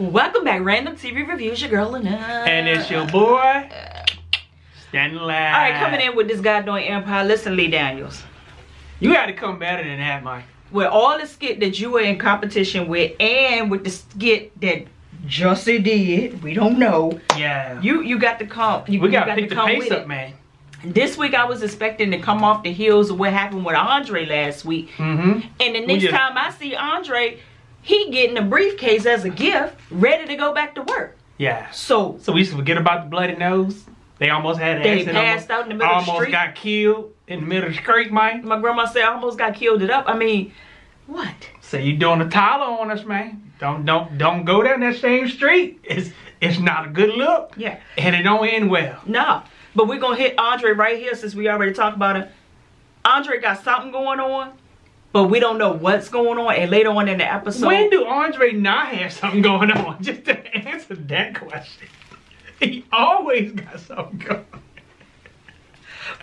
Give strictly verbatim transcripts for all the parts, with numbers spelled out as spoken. Welcome back, Random T V Reviews, your girl Luna. And it's your boy, Stanley. Alright, coming in with this guy doing Empire. Listen, Lee Daniels. You gotta come better than that, Mike. With all the skit that you were in competition with, and with the skit that Jussie did, we don't know. Yeah. You you got to come. You, we gotta you got pick to come the pace up, it. man. This week I was expecting to come off the heels of what happened with Andre last week. Mm-hmm. And the next yeah. time I see Andre, he getting a briefcase as a gift, ready to go back to work. Yeah. So so we used to forget about the bloody nose. They almost had an accident. They passed almost, out in the middle of the street. Almost got killed in the middle of the street, man. My grandma said I almost got killed it up. I mean, what? So you doing a Tyler on us, man. Don't don't don't go down that same street. It's it's not a good look. Yeah. And it don't end well. No. But we're gonna hit Andre right here since we already talked about it. Andre got something going on. But we don't know what's going on, and later on in the episode... When do Andre not have something going on? Just to answer that question. He always got something going on.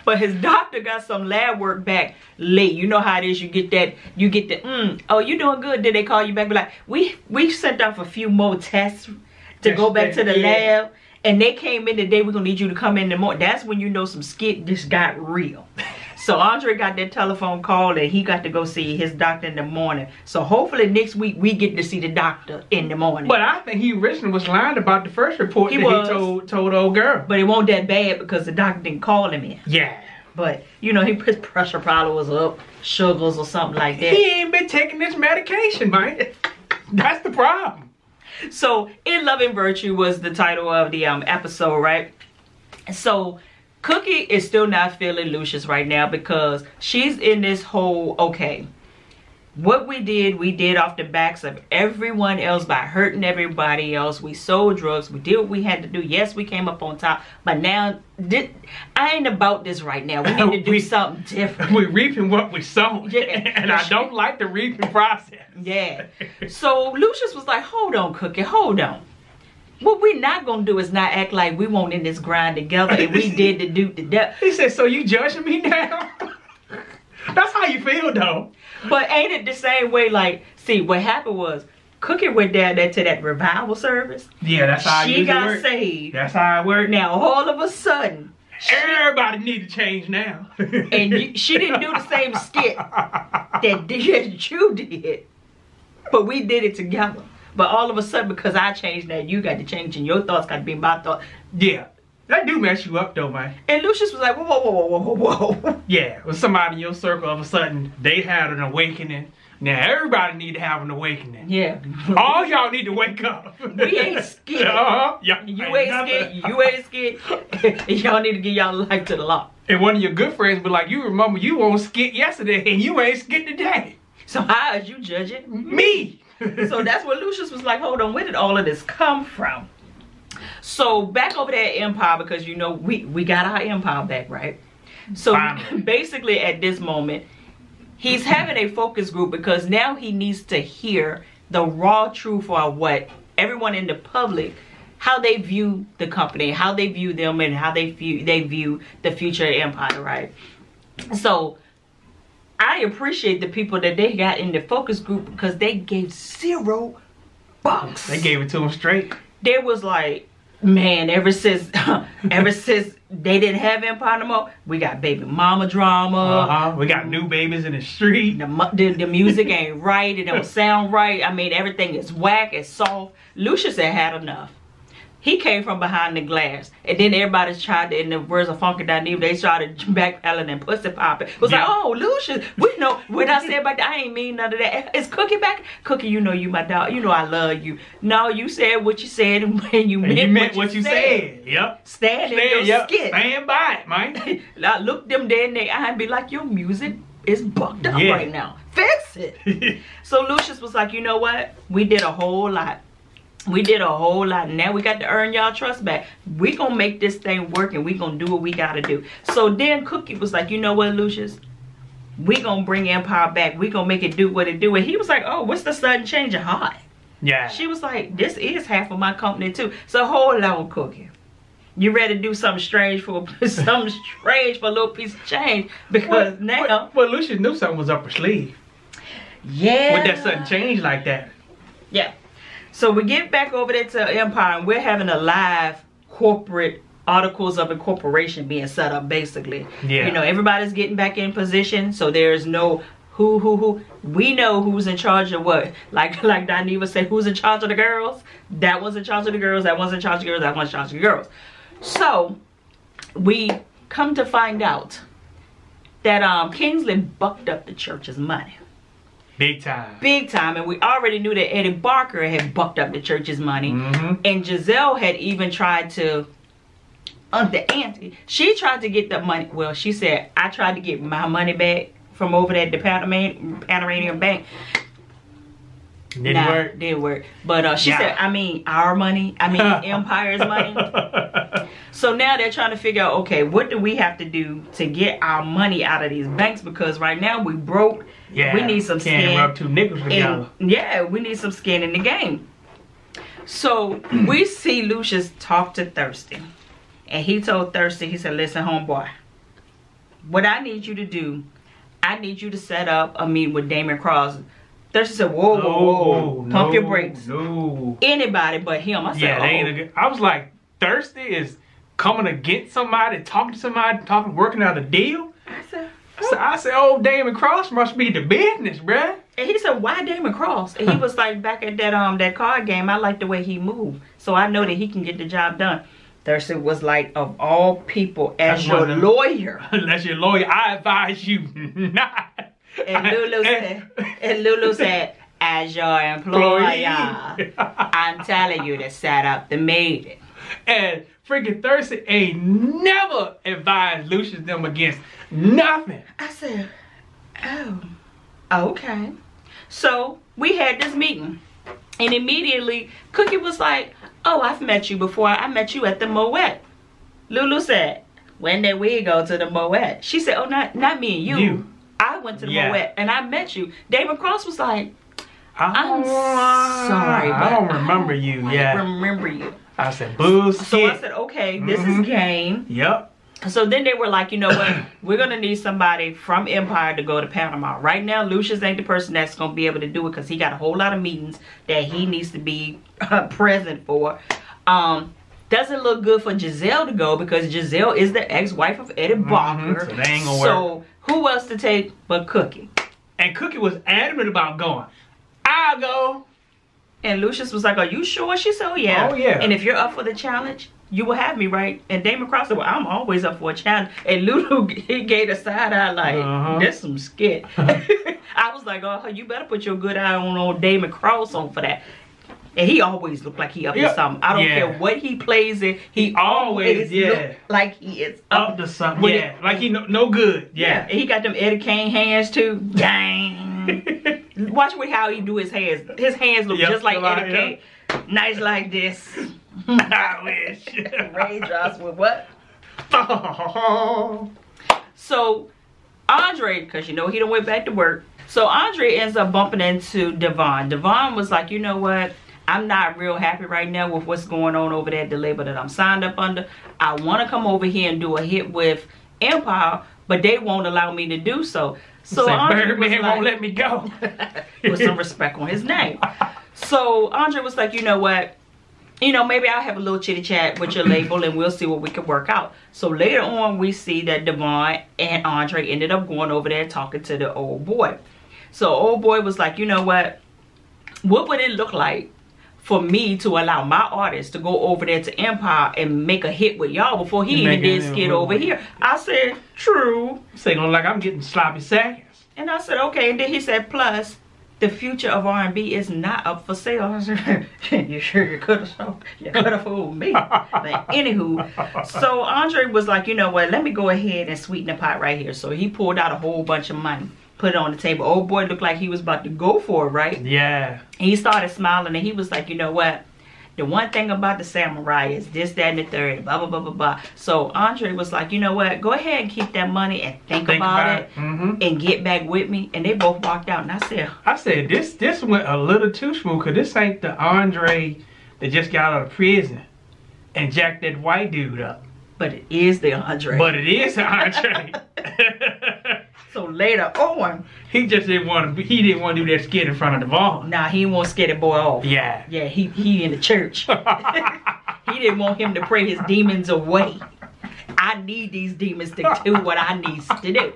But his doctor got some lab work back late. You know how it is. You get that, you get the, mm, oh, you doing good. Did they call you back? Be like, we we sent off a few more tests to That's go back that, to the yeah. lab. And they came in today. We're going to need you to come in tomorrow. That's when you know some skit just got real. So Andre got that telephone call and he got to go see his doctor in the morning. So hopefully next week we get to see the doctor in the morning. But I think he originally was lying about the first report he that was. he told, told old girl. But it wasn't that bad because the doctor didn't call him in. Yeah. But, you know, his pressure probably was up, sugars or something like that. He ain't been taking this medication, man. That's the problem. So, In Love and Virtue was the title of the um, episode, right? So... Cookie is still not feeling Lucius right now because she's in this whole, okay, what we did, we did off the backs of everyone else by hurting everybody else. We sold drugs. We did what we had to do. Yes, we came up on top, but now did, I ain't about this right now. We need to do we, something different. We're reaping what we sown, yeah. and I don't like the reaping process. Yeah. So Lucius was like, hold on, Cookie, hold on. What we're not going to do is not act like we won't in this grind together and we did the do the death. He said, so you judging me now? That's how you feel, though. But ain't it the same way, like, see, what happened was, Cookie went down there to that revival service. Yeah, that's how She I got work. saved. That's how it worked. Now, all of a sudden. Everybody she, need to change now. And you, she didn't do the same skit that you did. But we did it together. But all of a sudden, because I changed that, you got to change, and your thoughts got to be my thoughts. Yeah. That do mess you up, though, man. And Lucius was like, whoa, whoa, whoa, whoa, whoa, whoa. Yeah. With somebody in your circle, all of a sudden, they had an awakening. Now, everybody need to have an awakening. Yeah. All y'all need to wake up. We ain't scared. Uh-huh. You ain't scared. You ain't scared. Y'all need to get y'all life to the law. And one of your good friends be like, you remember you won't skit yesterday, and you ain't skit today. So how is you judging me? So that's where Lucius was like, hold on, where did all of this come from? So back over there at Empire, because you know we, we got our Empire back, right? So Finally. basically at this moment, he's having a focus group because now he needs to hear the raw truth of what everyone in the public, how they view the company, how they view them, and how they view, they view the future of Empire, right? So... I appreciate the people that they got in the focus group because they gave zero bucks. They gave it to them straight. They was like, man, ever since ever since they didn't have Empire no more, we got baby mama drama. Uh-huh. We got new babies in the street. The, the, the music ain't right. It don't sound right. I mean, everything is whack. It's soft. Lucius had had enough. He came from behind the glass. And then everybody's tried to, in the words of Funky Dineva, they started backpedaling and pussy popping. It was yeah. like, oh, Lucius, we know, when I said about that, I ain't mean none of that. Is Cookie back? Cookie, you know you my dog. You know I love you. No, you said what you said and you meant, and you meant what, what you said. said. Yep. Stand in your yep. skit. Stand by it, man. I look them dead in their eye and be like, your music is bucked up yeah. right now. Fix it. So Lucius was like, you know what? We did a whole lot. We did a whole lot. Now we got to earn y'all trust back. We gonna make this thing work and we gonna do what we gotta do. So then Cookie was like, you know what, Lucius? We gonna bring Empire back. We gonna make it do what it do. And he was like, oh, what's the sudden change of heart? Yeah. She was like, this is half of my company too. So hold on, Cookie. You ready to do something strange for something strange for a little piece of change? Because well, now well, well Lucius knew something was up her sleeve. Yeah. With that sudden change like that. Yeah. So we get back over there to Empire, and we're having a live corporate articles of incorporation being set up, basically. Yeah. You know, everybody's getting back in position, so there's no who, who, who. We know who's in charge of what. Like like Dineva said, who's in charge of the girls? That one's in charge of the girls, that one's in charge of the girls, that one's in charge of the girls. So, we come to find out that um, Kingsley bucked up the church's money. Big time. Big time. And we already knew that Eddie Barker had bucked up the church's money. Mm-hmm. And Giselle had even tried to up the ante. She tried to get the money. Well, she said, I tried to get my money back from over there at the Panamanian Bank. Didn't nah, work. Didn't work. But uh, she yeah. said, I mean, our money. I mean, Empire's money. So now they're trying to figure out, okay, what do we have to do to get our money out of these banks? Because right now we broke. Yeah, we need some skin. Can't rub two nickels together. Yeah, we need some skin in the game. So we see Lucius talk to Thirsty. And he told Thirsty, he said, listen, homeboy, what I need you to do, I need you to set up a meeting with Damon Cross. Thirsty said, whoa, whoa, whoa, whoa. No, pump your brakes. No. Anybody but him. I said, yeah, oh. They ain't a good, I was like, Thirsty is coming to get somebody, talking to somebody, talking, working out a deal? I said, oh. I said, oh, Damon Cross must be the business, bruh. And he said, why Damon Cross? And he was like, back at that um that card game, I like the way he moved. So I know that he can get the job done. Thirsty was like, of all people, as your lawyer. As your lawyer, I advise you not. And Lulu said, and Lulu said, as your employer, I'm telling you to set up the meeting. And freaking Thirsty ain't never advised Lucius them against nothing. I said, oh, okay. So we had this meeting. And immediately, Cookie was like, oh, I've met you before. I met you at the Moet. Lulu said, when did we go to the Moet? She said, oh, not not me and you. you. I went to the yeah. Moet and I met you. Damon Cross was like, I'm sorry, I don't remember I don't you. Yeah, remember you. I said, boo. So I said, okay, this mm-hmm. is game. Yep. So then they were like, you know what? We're going to need somebody from Empire to go to Panama. Right now, Lucius ain't the person that's going to be able to do it because he got a whole lot of meetings that he needs to be uh, present for. Um, doesn't look good for Giselle to go because Giselle is the ex-wife of Eddie Barker. Mm-hmm, so they ain't gonna so work. Who else to take but Cookie? And Cookie was adamant about going. I'll go. And Lucius was like, are you sure? She said, oh, yeah. Oh, yeah. And if you're up for the challenge, you will have me, right? And Damon Cross said, well, I'm always up for a challenge. And Lulu he gave a side eye like, uh-huh. That's some skit. Uh-huh. I was like, oh, you better put your good eye on old Damon Cross on for that. And he always looked like he up yeah. to something. I don't yeah. care what he plays in. He, he always yeah. like he is up, up to something. Yeah, it, like he no, no good. Yeah. yeah. And he got them Eddie Kane hands too. Dang. Watch with how he do his hands. His hands look yep, just like Eddie Kane. Yep. Nice like this. I wish. Raindrops with what? So, Andre, because you know he done went back to work. So, Andre ends up bumping into Devon. Devon was like, you know what? I'm not real happy right now with what's going on over there at the label that I'm signed up under. I want to come over here and do a hit with Empire, but they won't allow me to do so. So, so Andre was like, won't let me go. With some respect on his name. So, Andre was like, you know what? You know, maybe I'll have a little chitty chat with your label and we'll see what we can work out. So later on, we see that Devon and Andre ended up going over there talking to the old boy. So old boy was like, you know what? What would it look like for me to allow my artist to go over there to Empire and make a hit with y'all before he even did skit over here? I said, true. Saying like I'm getting sloppy seconds. And I said, okay. And then he said, plus, the future of R and B is not up for sale. You sure you could have you could have fooled me. But anywho, so Andre was like, you know what? Let me go ahead and sweeten the pot right here. So he pulled out a whole bunch of money, put it on the table. Old boy looked like he was about to go for it, right? Yeah. And he started smiling and he was like, you know what? The one thing about the samurai is this, that, and the third, blah, blah, blah, blah, blah. So Andre was like, you know what? Go ahead and keep that money and think, think about, about it, it. Mm-hmm. and get back with me. And they both walked out. And I said, I said, this this went a little too smooth because this ain't the Andre that just got out of prison and jacked that white dude up. But it is the Andre. But it is the Andre. So later on, he just didn't want to. He didn't want to do that skit in front of Devon. Nah, he didn't want to scare that boy off. Yeah. Yeah, he he in the church. He didn't want him to pray his demons away. I need these demons to do what I need to do.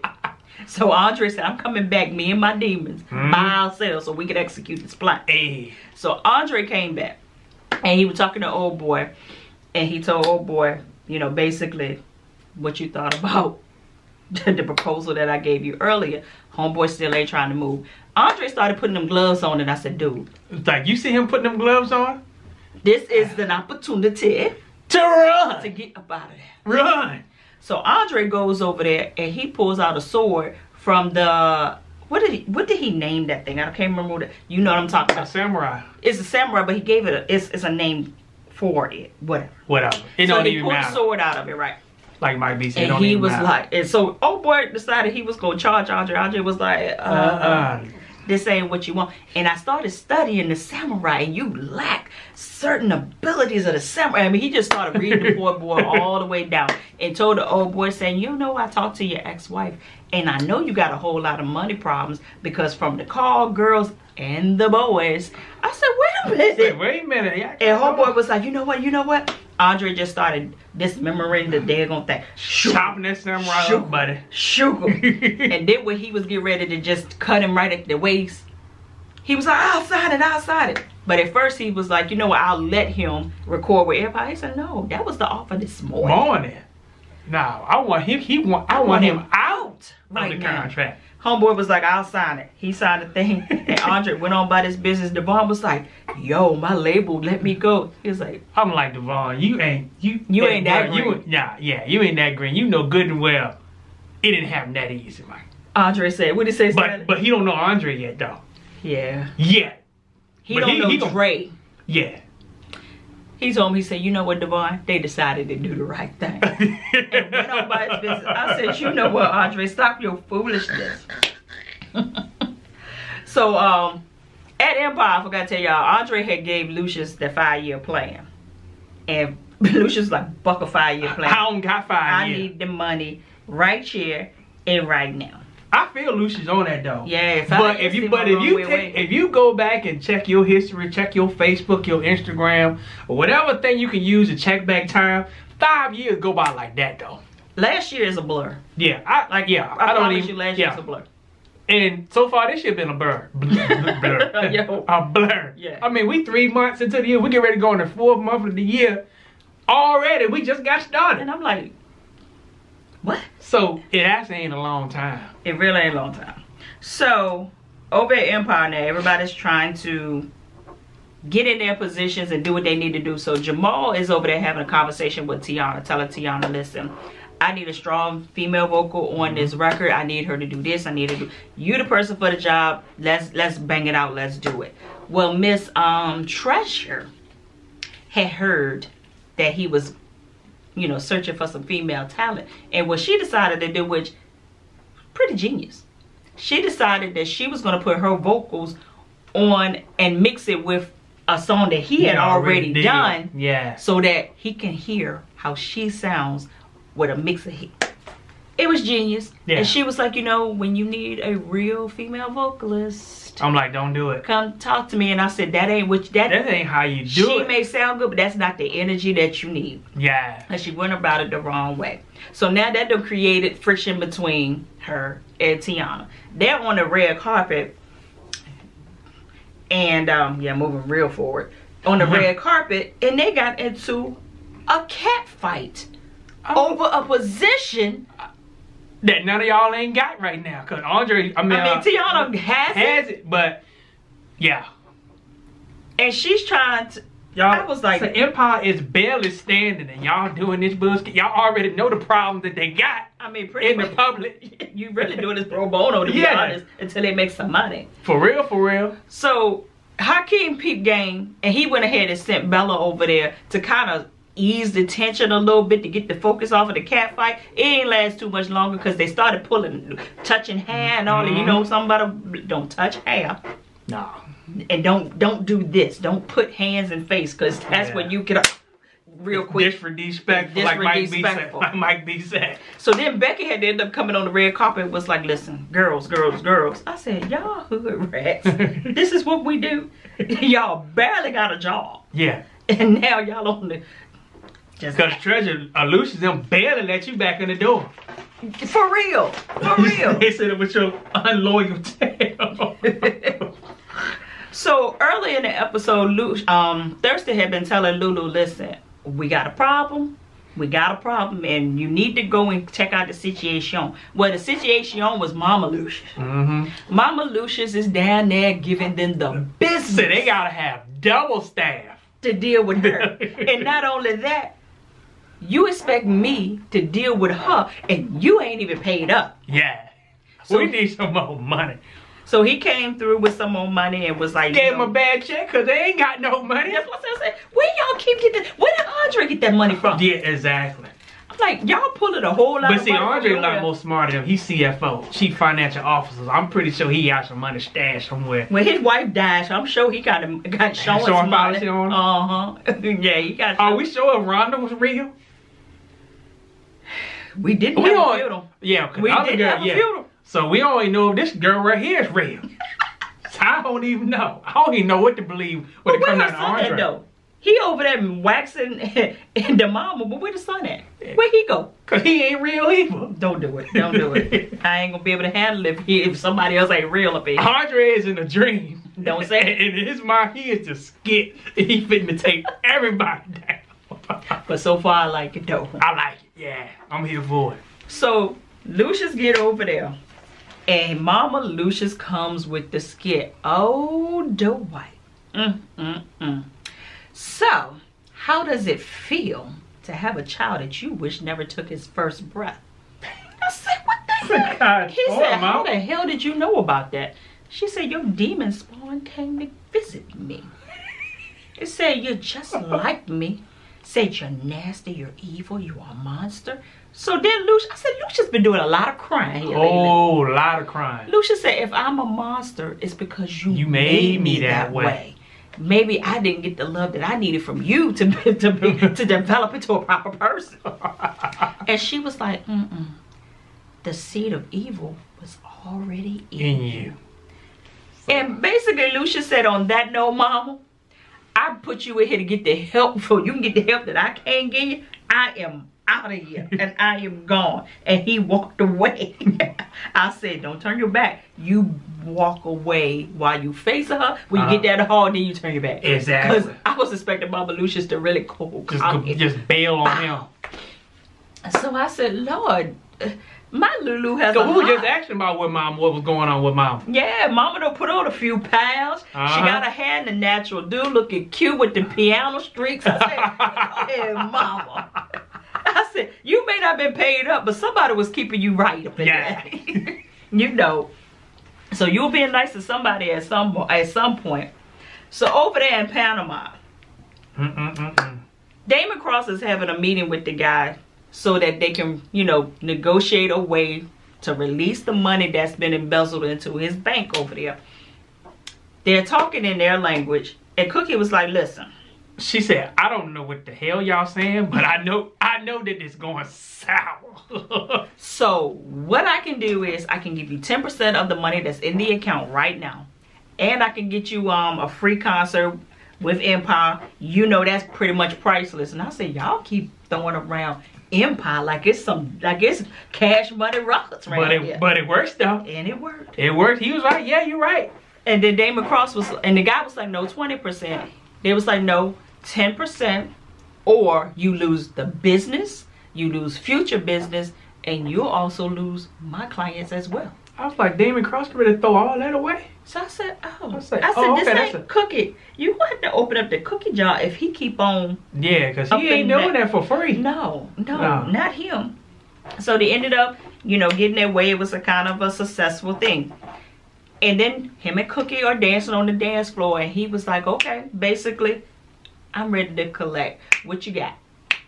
So Andre said, I'm coming back, me and my demons, mm. by ourselves so we could execute this plot. Hey. So Andre came back, and he was talking to old boy, and he told old boy, you know, basically what you thought about the proposal that I gave you earlier. Homeboy still ain't trying to move. Andre started putting them gloves on, and I said, dude. Like, you see him putting them gloves on? This is an opportunity to run. To get up out of there. Run. So Andre goes over there and he pulls out a sword from the, what did he, what did he name that thing? I can't remember what it, you know what I'm talking about. A samurai. It's a samurai, but he gave it a, it's, it's a name for it, whatever. Whatever. It so don't even matter. So he pulled a sword out of it, right? Like might be saying, and he was matter. Like, and so old boy decided he was going to charge Andre. Andre was like, uh, uh, this ain't what you want. And I started studying the samurai, and you lack certain abilities of the samurai. I mean, he just started reading the poor boy all the way down and told the old boy, saying, you know, I talked to your ex-wife, and I know you got a whole lot of money problems, because from the call girls and the boys, I said, wait a minute. Said, wait a minute. Yeah, and whole boy was like, you know what, you know what? Andre just started dismembering the daggone thing. Chopping that samurai up, buddy. Shoot him. And then when he was getting ready to just cut him right at the waist, he was like, outside it, outside it. But at first he was like, you know what, I'll let him record with everybody. He said, no, that was the offer this morning. Morning. No, I want him, he want, I, I want, want him out right of the now. Contract. Homeboy was like, I'll sign it. He signed the thing. And Andre went on by this business. Devon was like, yo, my label let me go. He was like, I'm like, Devon, you ain't you You ain't, ain't that green. You, nah, yeah, you ain't that green. You know good and well it didn't happen that easy, Mike. Andre said, what did he say? But Saturday? But he don't know Andre yet though. Yeah. Yeah. He but don't he, know he Dre. Don't, yeah. He told me, he said, you know what, Devon? They decided to do the right thing. And went on by his business. I said, you know what, Andre? Stop your foolishness. So, um, at Empire, I forgot to tell y'all, Andre had gave Lucius the five-year plan. And Lucius like, buck a five-year plan. I don't got five years. I need the money right here and right now. I feel Lucius on that though. Yeah, but if you but if you take, if you go back and check your history, check your Facebook, your Instagram, or whatever thing you can use to check back time, five years go by like that though. Last year is a blur. Yeah, I like yeah. I, I don't even. You last yeah. year's a blur. And so far this year been a blur. Blur. blur. Yo. A blur. Yeah. I mean, we three months into the year, we get ready to go in the fourth month of the year already. We just got started. And I'm like, what? So it actually ain't a long time. It really ain't a long time. So over at Empire now, everybody's trying to get in their positions and do what they need to do. So Jamal is over there having a conversation with Tiana, telling Tiana, listen, I need a strong female vocal on this record. I need her to do this. I need to do you the person for the job. Let's let's bang it out. Let's do it. Well, Miss um Treasure had heard that he was, you know, searching for some female talent. And what she decided to do, which pretty genius, she decided that she was going to put her vocals on and mix it with a song that he yeah, had already, already done. Yeah. So that he can hear how she sounds with a mix of hits. It was genius. Yeah. And she was like, you know, when you need a real female vocalist, I'm like, don't do it. Come talk to me. And I said, that ain't what that, that ain't how you do she it. She may sound good, but that's not the energy that you need. Yeah. And she went about it the wrong way. So now that done created friction between her and Tiana. They're on the red carpet. And um, yeah, moving real forward. On the red carpet, and they got into a cat fight oh. over a position that none of y'all ain't got right now. Because Andre, I mean, I mean Tiana uh, has, has it. it. But, yeah. And she's trying to, y'all, I was like, the Empire is barely standing and y'all doing this bullshit. Y'all already know the problem that they got. I mean, pretty in much, the public. You really doing this pro bono, to yeah. be honest, until they make some money. For real, for real. So, Hakeem peep game, and he went ahead and sent Bella over there to kind of ease the tension a little bit, to get the focus off of the cat fight. It ain't last too much longer because they started pulling, touching hair and all mm-hmm. that. You know, somebody don't touch hair. No. And don't don't do this. Don't put hands in face, because that's yeah. when you get a real quick. Dish for disrespect, like Mike B said. Mike B said. So then Becky had to end up coming on the red carpet and was like, listen, girls, girls, girls. I said, y'all hood rats. This is what we do. Y'all barely got a job. Yeah. And now y'all on the... Because Treasure, uh, Lucius, them barely let you back in the door. For real. For real. They said it with your unloyal tail. So early in the episode, Lu um, Thirsty had been telling Lulu, listen, we got a problem. We got a problem, and you need to go and check out the situation. Well, the situation was Mama Lucius. Mm-hmm. Mama Lucius is down there giving them the business. So they got to have double staff to deal with her. And not only that, you expect me to deal with her, and you ain't even paid up. Yeah. So we need some more money. So he came through with some more money and was like, gave him a bad check because they ain't got no money. That's what I said. Where y'all keep getting, where did Andre get that money from? Yeah, exactly. I'm like, y'all pulling a whole lot but of see, money. But see, Andre a lot more smarter than him. He's C F O, Chief Financial Officer. I'm pretty sure he got some money stashed somewhere. When his wife died, so I'm sure he got him, got showing Showing policy on him? Uh-huh. Yeah, he got. Are we sure if Rhonda was real? We didn't we have all, a funeral. Yeah, because we didn't girl, have a yeah. funeral. So we only know if this girl right here is real. So I don't even know. I don't even know what to believe when it comes down to Andre. Where the son at though? He over there waxing and the mama, but where the son at? Where he go? Cause he ain't real evil. Don't do it. Don't do it. I ain't gonna be able to handle it if, he, if somebody else ain't real up here. Andre is in a dream. Don't say it. In his mind, he is just skit. He fitting to take everybody down. But so far, I like it though. I like it. Yeah, I'm here for it. So Lucius get over there. And Mama Lucius comes with the skit. Oh, Dwight. Mm, mm, mm. So, how does it feel to have a child that you wish never took his first breath? I said, what the heck? God, he oh, said, how the hell did you know about that? She said, your demon spawn came to visit me. It said, you're just like me. Said, you're nasty, you're evil, you are a monster. So then Lucius, I said, Lucius been doing a lot of crying here lately. Oh, a lot of crying. Lucius said, if I'm a monster, it's because you, you made, made me that, that way. way. Maybe I didn't get the love that I needed from you to be, to, be, to develop into a proper person. And she was like, mm-mm. The seed of evil was already in, in you. So. And basically Lucius said, on that note, Mama, I put you in here to get the help for you can get the help that I can't give you. I am out of here and I am gone. And he walked away. I said, don't turn your back. You walk away while you face her. When you uh, get that hall, then you turn your back. Exactly. Because I was expecting Mama Lucius to really cold just, just bail on him. So I said, Lord, my Lulu has so a we were just asking about what mom, what was going on with mom. Yeah, mama done put on a few pounds. Uh-huh. She got her hair in the natural do, looking cute with the piano streaks. I said, hey, mama. I said, you may not have been paid up, but somebody was keeping you right up in yeah. there. You know. So you were being nice to somebody at some, at some point. So over there in Panama, mm-mm-mm-mm. Damon Cross is having a meeting with the guy so that they can, you know, negotiate a way to release the money that's been embezzled into his bank over there. They're talking in their language, and Cookie was like, listen. She said, I don't know what the hell y'all saying, but I know I know that it's going sour. So what I can do is I can give you ten percent of the money that's in the account right now, and I can get you um a free concert with Empire. You know, that's pretty much priceless. And I said, y'all keep throwing around Empire like it's some, like it's Cash Money Rockets right but it, here. But it works though. And it worked. It worked. He was right. Yeah, you're right. And then Damon Cross was, and the guy was like, no, twenty percent. They was like, no, ten percent, or you lose the business, you lose future business, and you'll also lose my clients as well. I was like, Damon Cross can really throw all that away? So I said, oh. I said, I said oh, this okay, ain't a... Cookie. You want to open up the cookie jar if he keep on... Yeah, because he ain't doing that. that for free. No, no, no, not him. So they ended up, you know, getting their way. It was a kind of a successful thing. And then him and Cookie are dancing on the dance floor. And he was like, okay, basically, I'm ready to collect. What you got?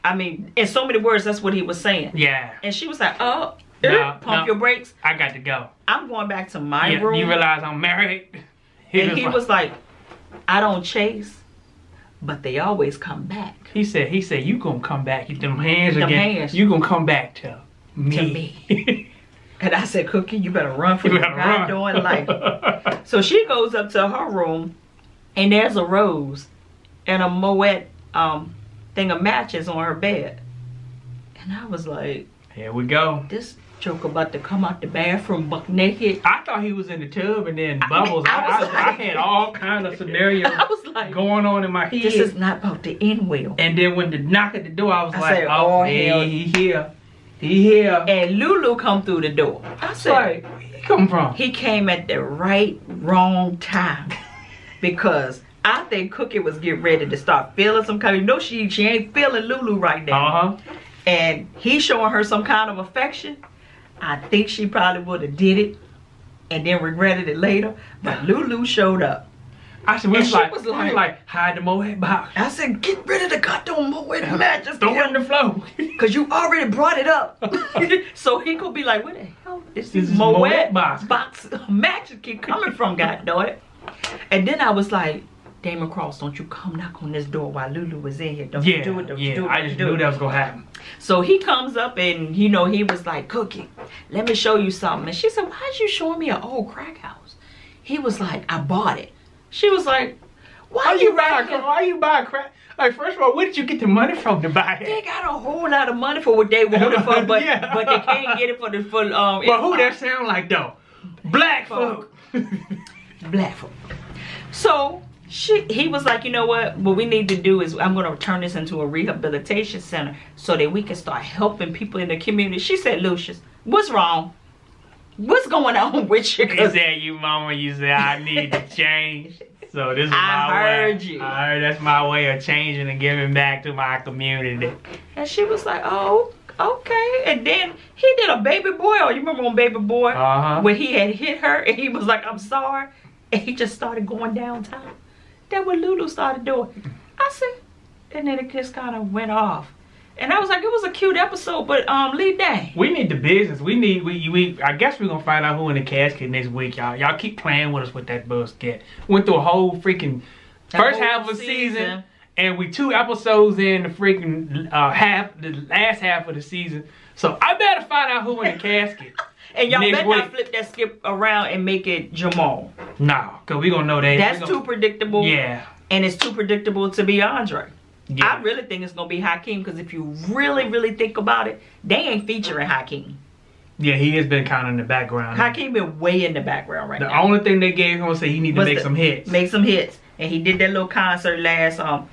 I mean, in so many words, that's what he was saying. Yeah. And she was like, oh... No, pump no, your brakes. I got to go. I'm going back to my yeah, room. You realize I'm married. He and was he like, was like, I don't chase, but they always come back. He said, he said, you gonna come back, you them hands them again, hands. You gonna come back to me. To me. And I said, Cookie, you better run for you your goddamn life. So she goes up to her room, and there's a rose and a Moet um, thing of matches on her bed. And I was like, here we go. This joke about to come out the bathroom buck naked. I thought he was in the tub and then bubbles. I, mean, I, I, like, I had all kind of scenarios I was like, going on in my head. This is not about to end well. And then when the knock at the door, I was I like, said, oh, oh hey, he here. He here. And Lulu come through the door. I said, like, where he come from? He came at the right, wrong time. Because I think Cookie was getting ready to start feeling some kind of, you know, she, she ain't feeling Lulu right now. Uh-huh. And he showing her some kind of affection. I think she probably would have did it and then regretted it later. But Lulu showed up. I said, we was, like, was like, like, hide the Moet box. I said, get rid of the goddamn Moet match. Just throw it on the floor. Because you already brought it up. So he could be like, where the hell is this, this Moet, Moet box, box matches keep coming from, goddamn it. And then I was like, Damon Cross, don't you come knock on this door while Lulu was in here. Don't yeah, you do it, don't yeah, you do it. I just knew it. That was gonna happen. So he comes up and, you know, he was like, Cookie, let me show you something. And she said, why'd you showing me an old crack house? He was like, I bought it. She was like, why are you, you buying crack? Why you buying crack? Like, first of all, where did you get the money from to buy it? They got a whole lot of money for what they wanted for, but yeah. But they can't get it for the full. Um, but who that sound like though? Black folk. folk. Black folk. So. She, he was like, you know what? What we need to do is I'm going to turn this into a rehabilitation center so that we can start helping people in the community. She said, Lucius, what's wrong? What's going on with you? Is that you, Mama? You said, I need to change. So this is I my heard way. I heard you. I heard that's my way of changing and giving back to my community. And she was like, oh, okay. And then he did a Baby Boy. Oh, you remember on Baby Boy? Uh-huh. When he had hit her and he was like, I'm sorry. And he just started going downtown. That's what Lulu started doing. I said, and then it just kind of went off. And I was like, it was a cute episode, but um, Lee Dang. We need the business. We need, we, we I guess we're going to find out who in the casket next week, y'all. Y'all keep playing with us with that busket. Went through a whole freaking that first whole half of the season. season, and we two episodes in the freaking uh, half, the last half of the season. So I better find out who in the casket. And y'all better not flip that skip around and make it Jamal. Nah, because we're going to know that. That's gonna... too predictable. Yeah. And it's too predictable to be Andre. Yeah. I really think it's going to be Hakeem, because if you really, really think about it, they ain't featuring Hakeem. Yeah, he has been kind of in the background. Hakeem been way in the background right the now. The only thing they gave him was say he need to make the, some hits. Make some hits. And he did that little concert last um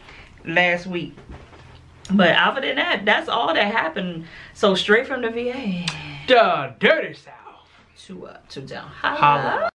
last week. But other than that, that's all that happened. So straight from the V A. The dirty south. Two up, two down. Holla. Holla.